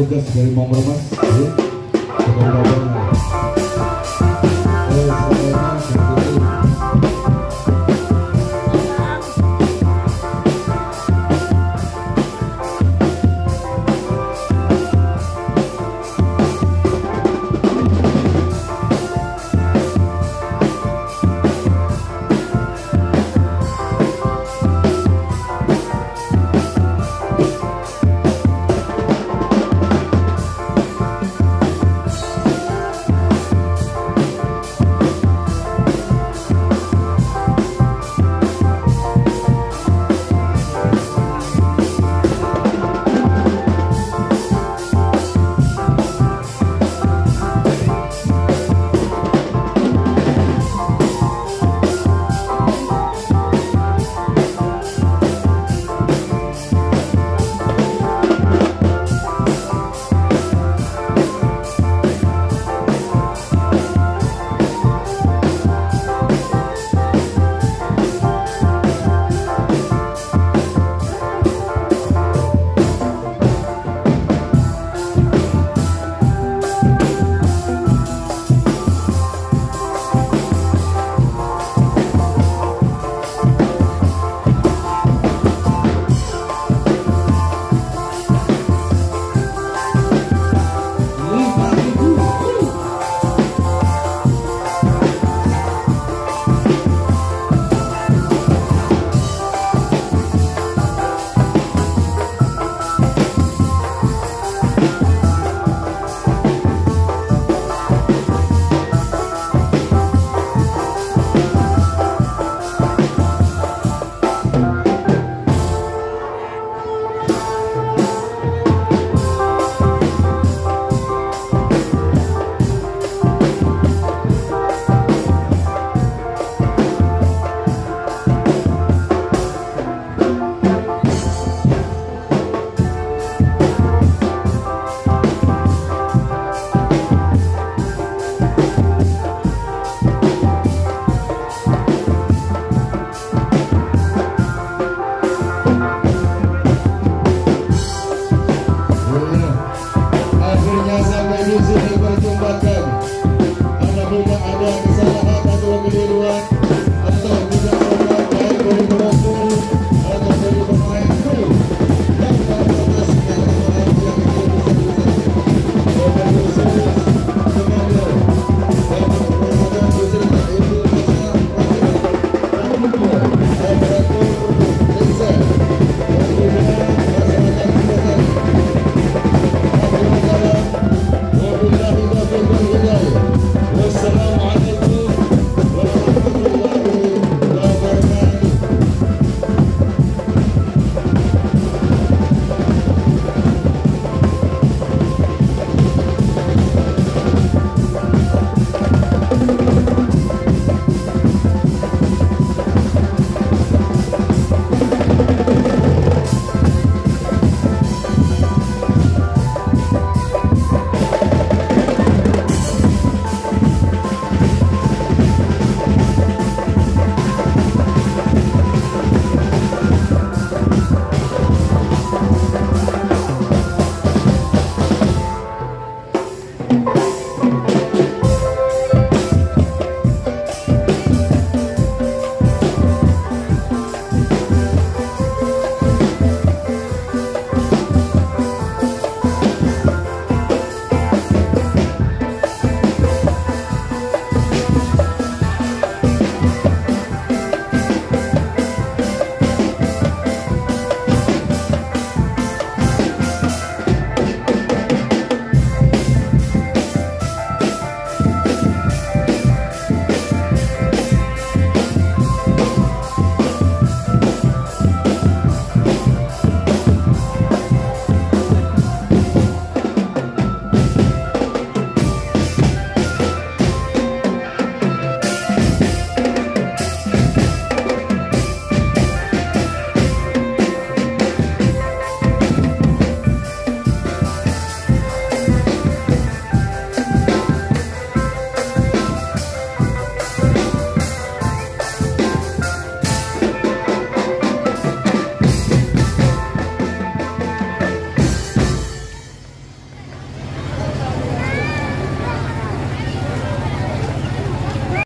tugas dari Mongol Mas. Music.